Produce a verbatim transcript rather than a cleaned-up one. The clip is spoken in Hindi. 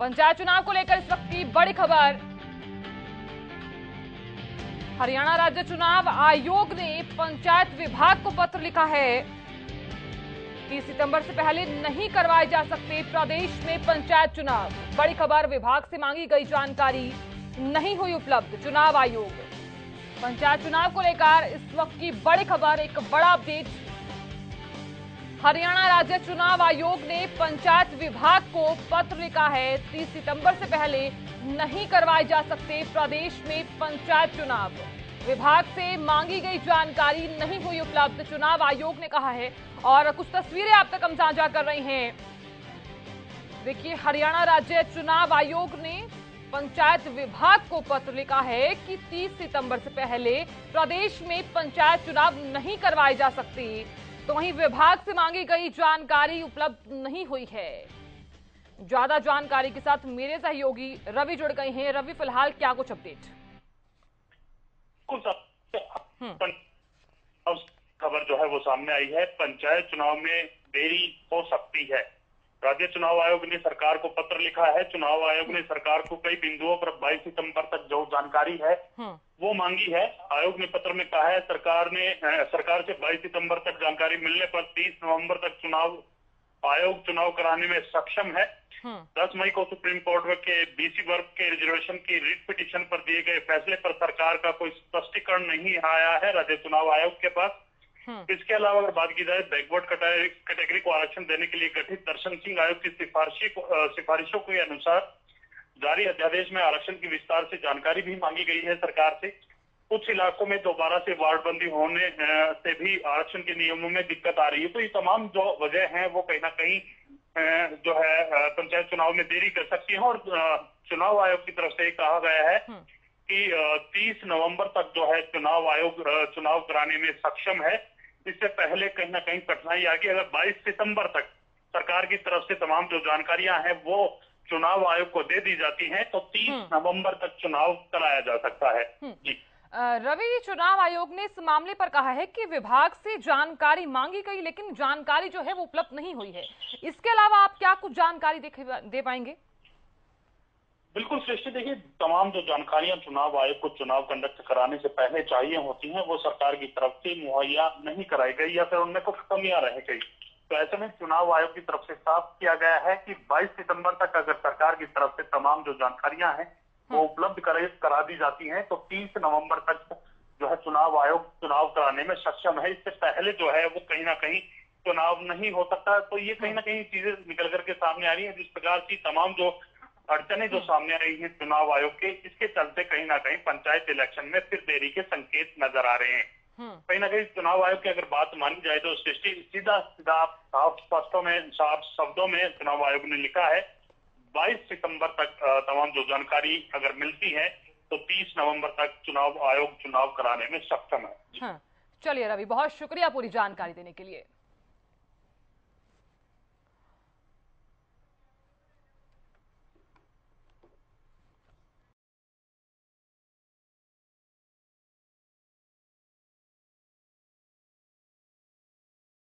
पंचायत चुनाव को लेकर इस वक्त की बड़ी खबर। हरियाणा राज्य चुनाव आयोग ने पंचायत विभाग को पत्र लिखा है। तीस सितंबर से पहले नहीं करवाए जा सकते प्रदेश में पंचायत चुनाव। बड़ी खबर, विभाग से मांगी गई जानकारी नहीं हुई उपलब्ध। चुनाव आयोग पंचायत चुनाव को लेकर इस वक्त की बड़ी खबर, एक बड़ा अपडेट। हरियाणा राज्य चुनाव आयोग ने पंचायत विभाग को पत्र लिखा है। तीस सितंबर से पहले नहीं करवाए जा सकते प्रदेश में पंचायत चुनाव। विभाग से मांगी गई जानकारी नहीं हुई उपलब्ध, चुनाव आयोग ने कहा है। और कुछ तस्वीरें आप तक हम साझा कर रहे हैं। देखिए, हरियाणा राज्य चुनाव आयोग ने पंचायत विभाग को पत्र लिखा है कि तीस सितंबर से पहले प्रदेश में पंचायत चुनाव नहीं करवाए जा सकते। तो वहीं विभाग से मांगी गई जानकारी उपलब्ध नहीं हुई है। ज्यादा जानकारी के साथ मेरे सहयोगी रवि जुड़ गए हैं। रवि, फिलहाल क्या कुछ अपडेट? खबर जो है वो सामने आई है, पंचायत चुनाव में देरी हो सकती है। राज्य चुनाव आयोग ने सरकार को पत्र लिखा है। चुनाव आयोग ने सरकार को कई बिंदुओं पर बाईस सितंबर तक जो जानकारी है वो मांगी है। आयोग ने पत्र में कहा है सरकार ने सरकार से बाईस सितंबर तक जानकारी मिलने पर तीस नवंबर तक चुनाव आयोग चुनाव कराने में सक्षम है। दस मई को सुप्रीम कोर्ट के बीसी वर्ग के रिजर्वेशन की रिट पिटिशन पर दिए गए फैसले पर सरकार का कोई स्पष्टीकरण नहीं आया है राज्य चुनाव आयोग के पास। इसके अलावा अगर बात की जाए बैकवर्ड कैटेगरी को आरक्षण देने के लिए गठित दर्शन सिंह आयोग की सिफारिशों के अनुसार जारी अध्यादेश में आरक्षण की विस्तार से जानकारी भी मांगी गई है सरकार से। कुछ इलाकों में दोबारा से वार्डबंदी होने से भी आरक्षण के नियमों में दिक्कत आ रही है। तो ये तमाम जो वजह हैं वो कहीं ना कहीं जो है पंचायत चुनाव में देरी कर सकती है। और चुनाव आयोग की तरफ से कहा गया है कि तीस नवंबर तक जो है चुनाव आयोग चुनाव कराने में सक्षम है। इससे पहले कहीं ना कहीं कठिनाई आएगी। अगर बाईस सितम्बर तक सरकार की तरफ से तमाम जो जानकारियां हैं वो चुनाव आयोग को दे दी जाती है तो तीस नवंबर तक चुनाव कराया जा सकता है। जी रवि, चुनाव आयोग ने इस मामले पर कहा है कि विभाग से जानकारी मांगी गई लेकिन जानकारी जो है वो उपलब्ध नहीं हुई है। इसके अलावा आप क्या कुछ जानकारी दे पाएंगे? बिल्कुल सृष्टि, देखिए तमाम जो जानकारियां चुनाव आयोग को चुनाव कंडक्ट कराने से पहले चाहिए होती हैं वो सरकार की तरफ से मुहैया नहीं कराई गई या फिर उनमें कुछ कमियां रह गई। तो ऐसे में चुनाव आयोग की तरफ से साफ किया गया है कि बाईस सितंबर तक अगर सरकार की तरफ से तमाम जो जानकारियां हैं वो उपलब्ध करा दी जाती हैं तो तीस नवंबर तक जो है चुनाव आयोग चुनाव कराने में सक्षम है। इससे पहले जो है वो कहीं ना कहीं चुनाव नहीं हो सकता। तो ये कहीं ना कहीं चीजें निकल करके सामने आ रही है। जिस प्रकार की तमाम जो अड़चने जो सामने आई है चुनाव आयोग के, इसके चलते कहीं ना कहीं पंचायत इलेक्शन में फिर देरी के संकेत नजर आ रहे हैं। कहीं ना कहीं चुनाव आयोग की अगर बात मानी जाए तो सृष्टि सीधा सीधा साफ स्पष्टों में साफ शब्दों में चुनाव आयोग ने लिखा है बाईस सितंबर तक तमाम जो जानकारी अगर मिलती है तो तीस नवंबर तक चुनाव आयोग चुनाव कराने में सक्षम है। हाँ, चलिए रवि, बहुत शुक्रिया पूरी जानकारी देने के लिए।